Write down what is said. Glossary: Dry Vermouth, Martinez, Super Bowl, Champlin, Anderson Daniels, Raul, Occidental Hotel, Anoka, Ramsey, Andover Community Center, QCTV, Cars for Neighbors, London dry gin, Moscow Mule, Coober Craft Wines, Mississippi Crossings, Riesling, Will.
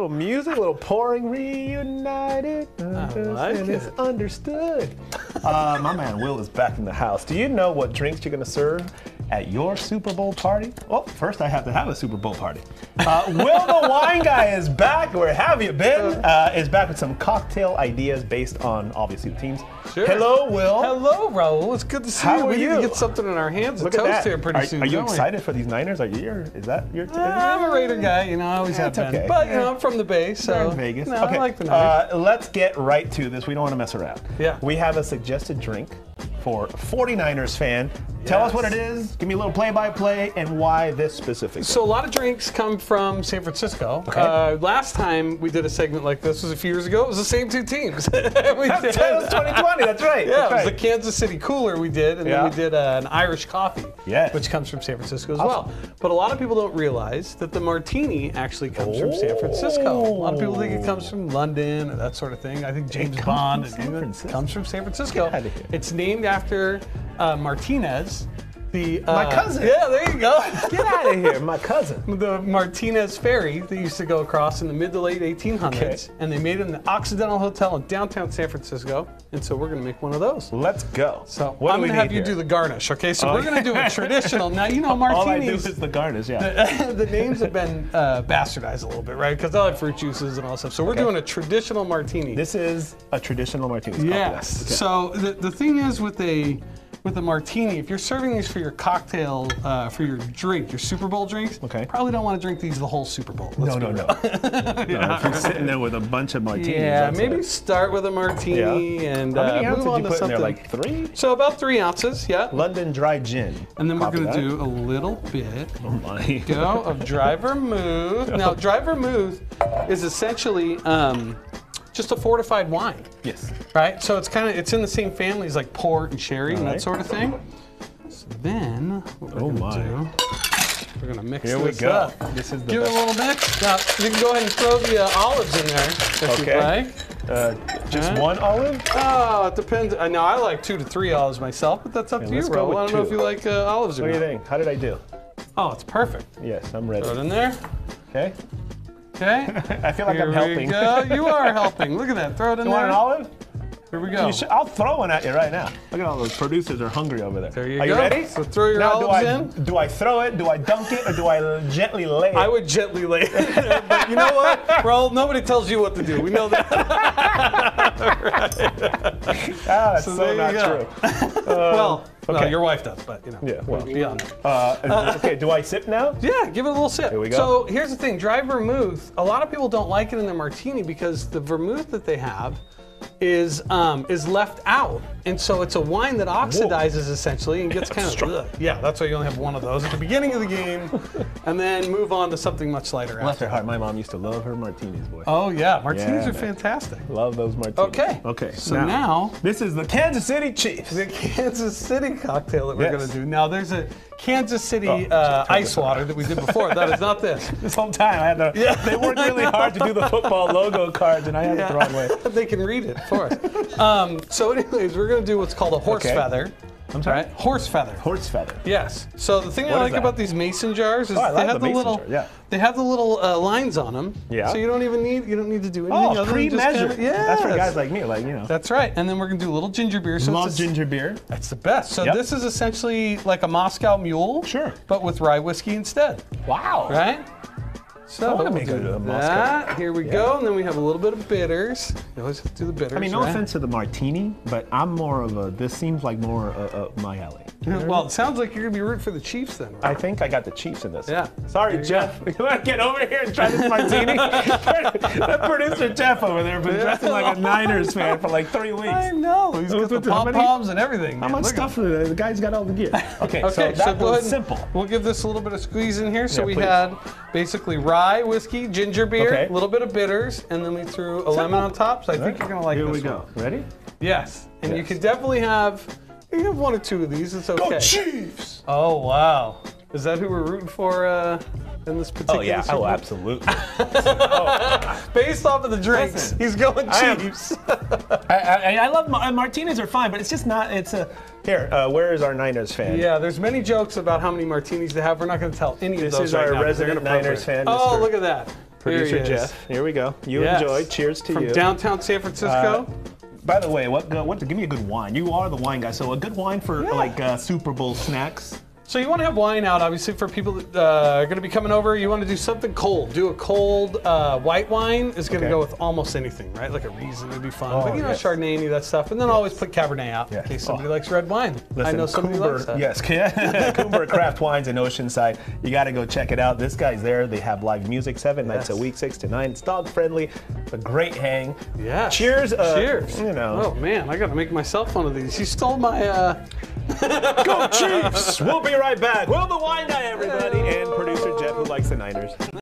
little music, a little pouring, reunited, it's understood. My man Will is back in the house. Do you know what drinks you're going to serve at your Super Bowl party? Well, first I have to have a Super Bowl party. Will the wine guy is back. Where have you been? Is back with some cocktail ideas based on, obviously, the teams. Sure. Hello, Will. Hello, Raul. It's good to see you. We need to get something in our hands. Look at toast that. Here pretty soon. Are you excited for these Niners? Are you? Is that your team? I'm a Raider guy. You know, I always have been. Okay. But you know, I'm from the Bay, so we're in Vegas. No, okay. I like the Niners. Let's get right to this. We don't want to mess around. Yeah. We have a suggested drink for 49ers fan. Yes. Tell us what it is, give me a little play-by-play, and why this specific. So a lot of drinks come from San Francisco. Okay. Last time we did a segment like this was a few years ago. It was the same two teams. That was 2020, that's right. Yeah, that's right. It was the Kansas City Cooler we did, and then we did an Irish coffee, which comes from San Francisco as well. But a lot of people don't realize that the martini actually comes from San Francisco. A lot of people think it comes from London, or that sort of thing. I think James Bond comes from San Francisco. It's named after Martinez, the my cousin. Yeah, there you go. Get out of here, my cousin. The Martinez ferry that used to go across in the mid to late 1800s, and they made it in the Occidental Hotel in downtown San Francisco. And so we're going to make one of those. Let's go. So what I'm going to have you do the garnish, okay? So we're going to do a traditional. Now you know martinis. All I do is the garnish. Yeah. The names have been bastardized a little bit, right? Because they'll have fruit juices and all that stuff. So we're doing a traditional martini. This is a traditional martini. Yes. Okay. So the thing is with a martini, if you're serving these for your cocktail, for your drink, your Super Bowl drinks, you probably don't want to drink these the whole Super Bowl. No. If you're sitting there with a bunch of martinis. Yeah, maybe start with a martini and move on to something. How many ounces did you put in there, like 3? So about 3 ounces, London dry gin. And then we're going to do a little bit of dry vermouth. Now, dry vermouth is essentially just a fortified wine. Yes. Right? So it's kind of, it's in the same family as like port and sherry and that sort of thing. So then, what we're gonna do, we're gonna mix this up. This is the Give it a little mix. Now, you can go ahead and throw the olives in there if you'd like. Just one olive? Oh, it depends. Now, I like 2 to 3 olives myself, but that's up to you, bro. I don't know if you like olives or not. What do you think? How did I do? Oh, it's perfect. Yes, I'm ready. Throw it in there. Okay. Okay. I feel like I'm helping. Here we go. You are helping. Look at that. Throw it in there. You want an olive? Here we go. I'll throw one at you right now. Look at all those producers are hungry over there. There you go. Are you ready? So throw your olives in. Do I throw it? Do I dunk it? Or do I gently lay it? I would gently lay it. But you know what, Raul? Nobody tells you what to do. We know that. That's so not true. Well. Okay. No, your wife does, but you know. Yeah. Well, beyond. Okay. Do I sip now? Yeah. Give it a little sip. Here we go. So here's the thing: dry vermouth. A lot of people don't like it in their martini because the vermouth that they have is left out, and so it's a wine that oxidizes essentially and gets kind of that's why you only have one of those at the beginning of the game, and then move on to something much lighter. Bless her heart, my mom used to love her martinis, boy. Oh yeah, martinis are fantastic. Love those martinis. Okay, okay. So now this is the Kansas City Chiefs, the Kansas City cocktail that we're gonna do. Now there's a Kansas City ice water that we did before. That is not this. This whole time I had to. They worked really hard to do the football logo cards, and I had it the wrong way. They can read it for us. So, anyways, we're gonna do what's called a horse feather. I'm sorry. Right? Horse feather. Horse feather. Yes. So the thing I like about these mason jars is they have the little they have the little lines on them. Yeah. So you don't even need to do anything other than just kind of, that's for guys like me, like you know. That's right. And then we're gonna do a little ginger beer. So love ginger beer. That's the best. So this is essentially like a Moscow Mule. Sure. But with rye whiskey instead. Wow. Right. So we'll do that. Here we go, and then we have a little bit of bitters. You always have to do the bitters. I mean, no offense to the martini, but I'm more of a. This seems like more my alley. Well, it sounds like you're gonna be rooting for the Chiefs then. Right? I think I got the Chiefs in this. Yeah. Sorry, Jeff. You wanna get over here and try this martini? That producer Jeff over there has been dressing like a Niners fan for like 3 weeks. I know. He's got the pom poms and everything. How much stuff? The guy's got all the gear. Okay. Okay. So that was simple. We'll give this a little bit of squeeze in here. So we had basically rye whiskey, ginger beer, a little bit of bitters, and then we threw a lemon on top. So I think you're gonna like this one. Here we go. Ready? Yes. And you can definitely have. You have 1 or 2 of these. It's okay. Go Chiefs! Oh wow! Is that who we're rooting for in this particular? Oh yeah! Season? Oh absolutely! Based off of the drinks, he's going Chiefs. I love martinis are fine, but it's just not. It's a here. Where is our Niners fan? Yeah, there's many jokes about how many martinis they have. We're not going to tell any of those. This is our resident Niners fan. Oh look at that! Producer Jeff. Here we go. You enjoy. Cheers to you. From downtown San Francisco. By the way, give me a good wine. You are the wine guy, so a good wine for like Super Bowl snacks. So you want to have wine out, obviously, for people that are going to be coming over. You want to do something cold. Do a cold white wine is going to go with almost anything, right? Like a Riesling would be fun, but you know, Chardonnay, any of that stuff. And then always put Cabernet out in case somebody likes red wine. Listen, I know somebody likes that. Yes, Coober Craft Wines in Oceanside. You got to go check it out. This guy's there. They have live music 7 nights a week, 6 to 9. It's dog friendly. A great hang. Yeah. Cheers. Cheers. You know. Oh man, I got to make myself one of these. You stole my. Go Chiefs! We'll be right back. Will the Wine Guy, everybody, and producer Jeff, who likes the Niners.